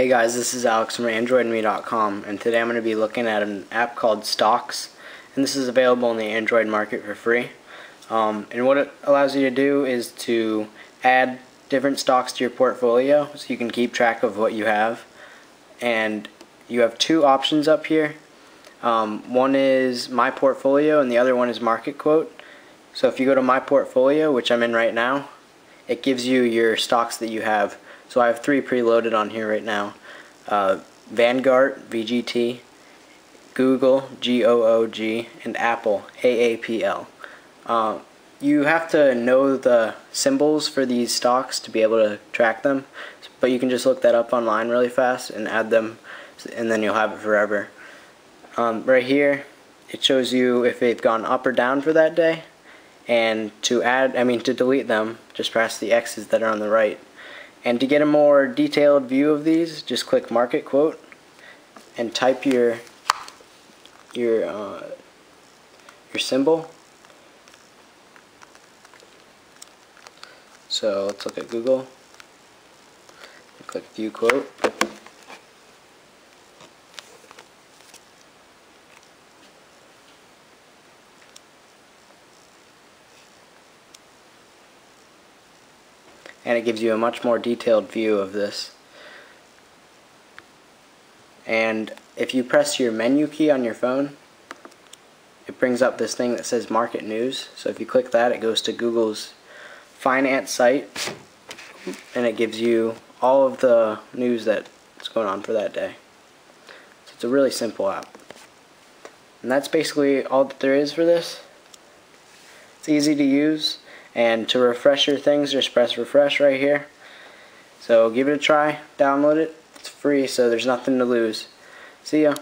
Hey guys, this is Alex from AndroidMe.com, and today I'm going to be looking at an app called Stocks, and this is available in the Android market for free. And what it allows you to do is to add different stocks to your portfolio so you can keep track of what you have. And you have two options up here. One is My Portfolio and the other one is Market Quote. So if you go to My Portfolio, which I'm in right now, it gives you your stocks that you have. So I have three preloaded on here right now. Vanguard, VGT, Google, GOOG, and Apple, AAPL. You have to know the symbols for these stocks to be able to track them, but you can just look that up online really fast and add them, and then you'll have it forever. Right here, it shows you if they've gone up or down for that day, and to delete them, just press the X's that are on the right. And to get a more detailed view of these, just click Market Quote and type your symbol. So let's look at Google. Click View Quote. And it gives you a much more detailed view of this. And if you press your menu key on your phone, it brings up this thing that says Market News. So if you click that, it goes to Google's finance site, and it gives you all of the news that's going on for that day. So it's a really simple app. And that's basically all that there is for this. It's easy to use. And to refresh your things, just press refresh right here. So give it a try, download it. It's free, so there's nothing to lose. See ya.